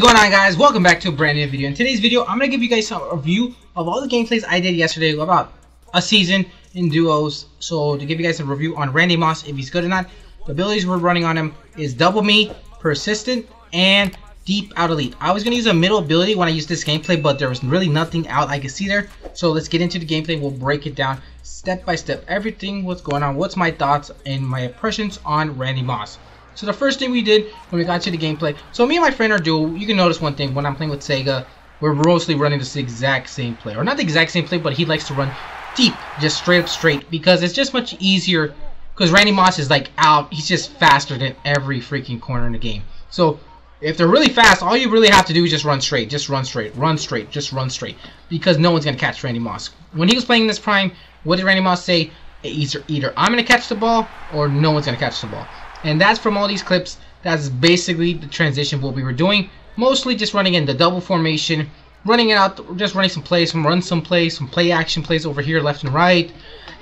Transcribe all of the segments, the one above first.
is going on, guys? Welcome back to a brand new video. In today's video, I'm going to give you guys a review of all the gameplays I did yesterday about a season in duos. So to give you guys a review on Randy Moss, if he's good or not. The abilities we're running on him is Double Me, Persistent, and Deep Out Elite. I was going to use a middle ability when I used this gameplay, but there was really nothing out I could see there. So let's get into the gameplay. We'll break it down step by step. Everything, what's going on, what's my thoughts and my impressions on Randy Moss. So the first thing we did when we got to the gameplay, so me and my friend are duo. You can notice one thing, when I'm playing with Sega, we're mostly running this exact same play. Or not the exact same play, but he likes to run deep, just straight up straight, because it's just much easier, because Randy Moss is like out, he's just faster than every freaking corner in the game. So if they're really fast, all you really have to do is just run straight, just run straight, run straight, just run straight, because no one's going to catch Randy Moss. When he was playing this prime, what did Randy Moss say? Either I'm going to catch the ball, or no one's going to catch the ball. And that's from all these clips. That's basically the transition of what we were doing. Mostly just running in the double formation, running it out, just running some plays, some play action plays over here, left and right,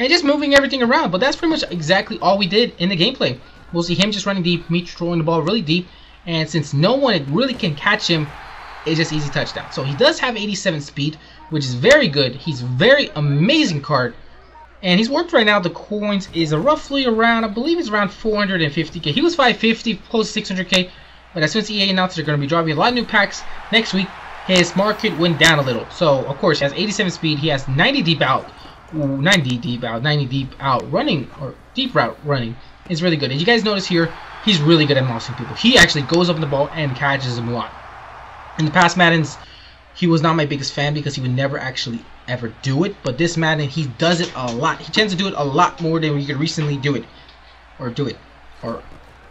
and just moving everything around. But that's pretty much exactly all we did in the gameplay. We'll see him just running deep, me throwing the ball really deep, and since no one really can catch him, it's just easy touchdown. So he does have 87 speed, which is very good. He's very amazing card. And he's worth right now, the coins is roughly around, I believe it's around 450k. He was 550, close to 600k. But as soon as EA announced they're going to be dropping a lot of new packs next week, his market went down a little. So, of course, he has 87 speed. He has 90 deep out running, or deep route running is really good. And you guys notice here, he's really good at mossing people. He actually goes up in the ball and catches them a lot. In the past Maddens, he was not my biggest fan because he would never actually ever do it, but this Madden, he does it a lot. He tends to do it a lot more than we could recently do it or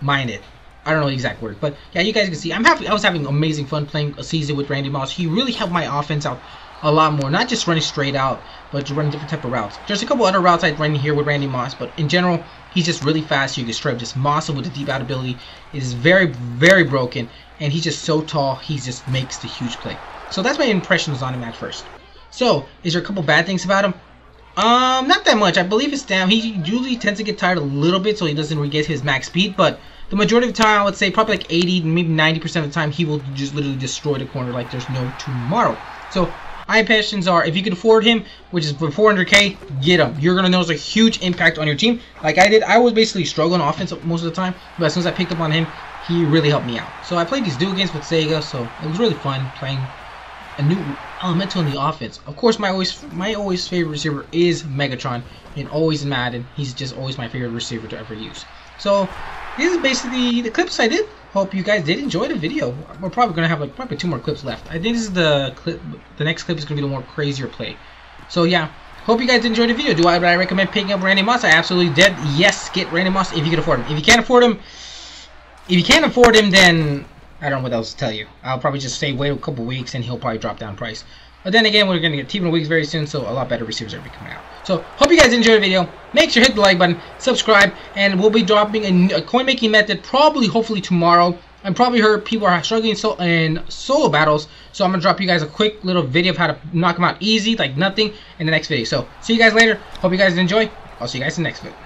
mind it. I don't know the exact word, but yeah, you guys can see I'm happy. I was having amazing fun playing a season with Randy Moss. He really helped my offense out a lot more, not just running straight out, but running different type of routes. There's a couple other routes I'd run here with Randy Moss, but in general, he's just really fast. You can straight up just moss him with the deep out ability. It is very, very broken, and he's just so tall. He just makes the huge play. So that's my impressions on him at first. So, is there a couple bad things about him? Not that much. I believe his stamina, he usually tends to get tired a little bit, so he doesn't really get his max speed, but the majority of the time, I would say probably like 80, maybe 90% of the time, he will just literally destroy the corner like there's no tomorrow. So, my impressions are, if you can afford him, which is for 400k, get him. You're going to notice a huge impact on your team. Like I did, I was basically struggling on offense most of the time, but as soon as I picked up on him, he really helped me out. So, I played these duo games with Sega, so it was really fun playing a new elemental in the offense. Of course, my always favorite receiver is Megatron, and always in Madden, he's just always my favorite receiver to ever use. So this is basically the clips I did. Hope you guys did enjoy the video. We're probably gonna have like probably 2 more clips left. I think this is the clip. The next clip is gonna be the more crazier play. So yeah, hope you guys did enjoy the video. Do I recommend picking up Randy Moss? I absolutely did. Yes, get Randy Moss if you can afford him. If you can't afford him, then I don't know what else to tell you. I'll probably just say wait a couple weeks and he'll probably drop down price. But then again, we're going to get Team of the Weeks very soon, so a lot better receivers are going to be coming out. So, hope you guys enjoyed the video. Make sure to hit the like button, subscribe, and we'll be dropping a coin making method probably, hopefully tomorrow. I'm probably heard people are struggling in solo battles, so I'm going to drop you guys a quick little video of how to knock them out easy, like nothing, in the next video. So, see you guys later. Hope you guys enjoy. I'll see you guys in the next video.